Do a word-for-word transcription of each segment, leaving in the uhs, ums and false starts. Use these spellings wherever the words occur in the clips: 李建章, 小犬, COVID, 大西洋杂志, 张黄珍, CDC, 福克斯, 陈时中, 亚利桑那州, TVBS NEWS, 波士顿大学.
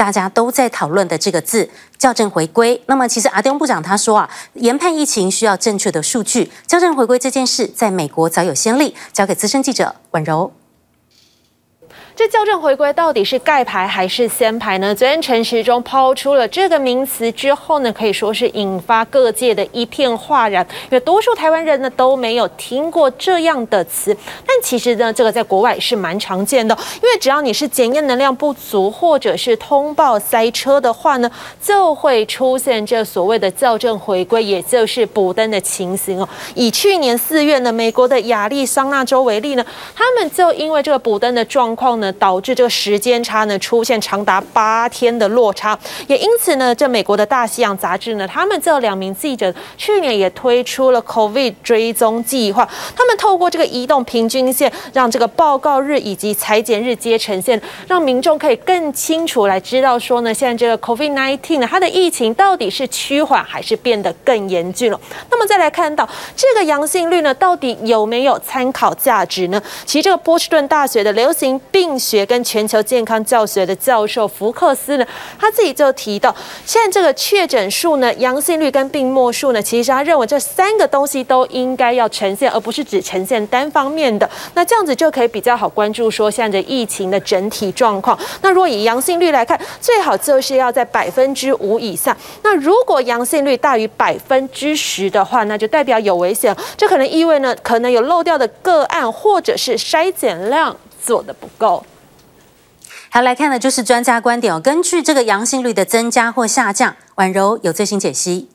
大家都在讨论的这个字“校正回归”。那么，其实阿丁部长他说啊，研判疫情需要正确的数据，校正回归这件事在美国早有先例。交给资深记者婉柔。 这校正回归到底是盖牌还是先牌呢？昨天陈时中抛出了这个名词之后呢，可以说是引发各界的一片哗然，因为多数台湾人呢都没有听过这样的词。但其实呢，这个在国外是蛮常见的，因为只要你是检验能量不足或者是通报塞车的话呢，就会出现这所谓的校正回归，也就是补登的情形哦。以去年四月呢，美国的亚利桑那州为例呢，他们就因为这个补登的状况呢。 导致这个时间差呢出现长达八天的落差，也因此呢，这美国的大西洋杂志呢，他们这两名记者去年也推出了 COVID 追踪计划，他们透过这个移动平均线，让这个报告日以及裁剪日皆呈现，让民众可以更清楚来知道说呢，现在这个 COVID 十九 呢，它的疫情到底是趋缓还是变得更严峻了。那么再来看到这个阳性率呢，到底有没有参考价值呢？其实这个波士顿大学的流行病 学跟全球健康教学的教授福克斯呢，他自己就提到，现在这个确诊数呢、阳性率跟病末数呢，其实他认为这三个东西都应该要呈现，而不是只呈现单方面的。那这样子就可以比较好关注说现在的疫情的整体状况。那如果以阳性率来看，最好就是要在百分之五以上。那如果阳性率大于百分之十的话，那就代表有危险。这可能意味呢，可能有漏掉的个案，或者是筛检量做得不够。 还来看的就是专家观点哦，根据这个阳性率的增加或下降，婉柔有最新解析。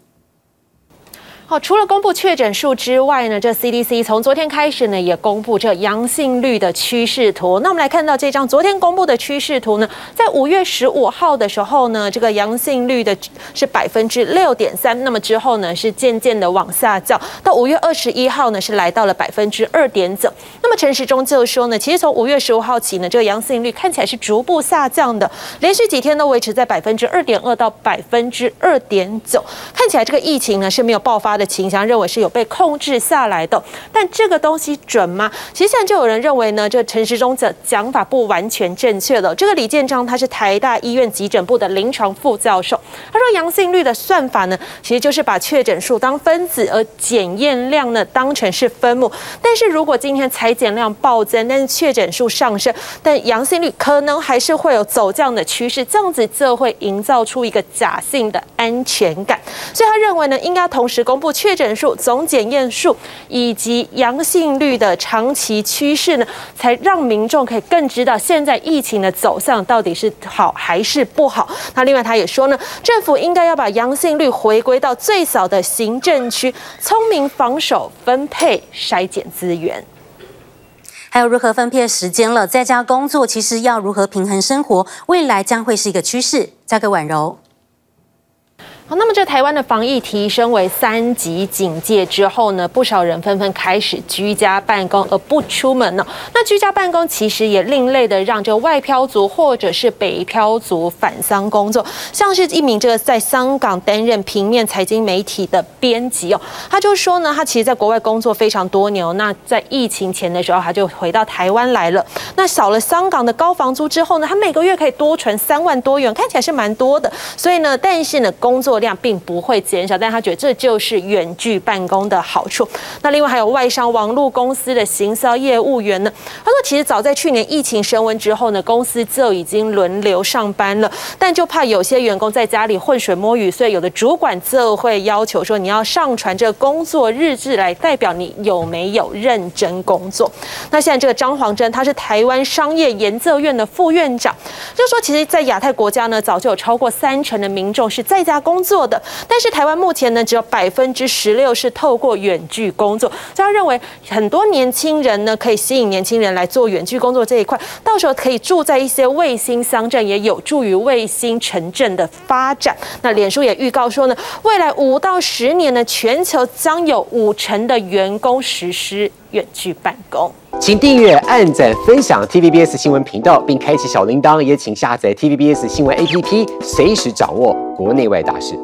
好，除了公布确诊数之外呢，这 C D C 从昨天开始呢，也公布这阳性率的趋势图。那我们来看到这张昨天公布的趋势图呢，在五月十五号的时候呢，这个阳性率的是 百分之六点三， 那么之后呢是渐渐的往下降，到五月二十一号呢是来到了 百分之二点九。那么陈时中就说呢，其实从五月十五号起呢，这个阳性率看起来是逐步下降的，连续几天都维持在 百分之二点二 到 百分之二点九， 看起来这个疫情呢是没有爆发 的倾向，认为是有被控制下来的，但这个东西准吗？其实现在就有人认为呢，这陈时中的讲法不完全正确了。这个李建章他是台大医院急诊部的临床副教授，他说阳性率的算法呢，其实就是把确诊数当分子，而检验量呢当成是分母。但是如果今天采检量暴增，但是确诊数上升，但阳性率可能还是会有走降的趋势，这样子就会营造出一个假性的安全感。所以他认为呢，应该同时公布 确诊数、总检验数以及阳性率的长期趋势呢，才让民众可以更知道现在疫情的走向到底是好还是不好。那另外他也说呢，政府应该要把阳性率回归到最小的行政区，聪明防守、分配筛检资源。 还有如何分配时间了，在家工作其实要如何平衡生活，未来将会是一个趋势。交给婉柔。 好，那么这台湾的防疫提升为三级警戒之后呢，不少人纷纷开始居家办公而不出门了。那居家办公其实也另类的让这外漂族或者是北漂族返乡工作，像是一名这个在香港担任平面财经媒体的编辑哦，他就说呢，他其实在国外工作非常多年哦，那在疫情前的时候他就回到台湾来了。那少了香港的高房租之后呢，他每个月可以多存三万多元，看起来是蛮多的。所以呢，但是呢，工作 量并不会减少，但他觉得这就是远距办公的好处。那另外还有外商网络公司的行销业务员呢，他说其实早在去年疫情升温之后呢，公司就已经轮流上班了，但就怕有些员工在家里浑水摸鱼，所以有的主管就会要求说你要上传这个工作日志来代表你有没有认真工作。那现在这个张黄珍他是台湾商业研究院的副院长，就说其实，在亚太国家呢，早就有超过三成的民众是在家工作 做的，但是台湾目前呢，只有百分之十六是透过远距工作。所以他认为很多年轻人呢，可以吸引年轻人来做远距工作这一块，到时候可以住在一些卫星乡镇，也有助于卫星城镇的发展。那脸书也预告说呢，未来五到十年呢，全球将有五成的员工实施远距办公。 请订阅、按赞、分享 T V B S 新闻频道，并开启小铃铛。也请下载 T V B S 新闻 A P P， 随时掌握国内外大事。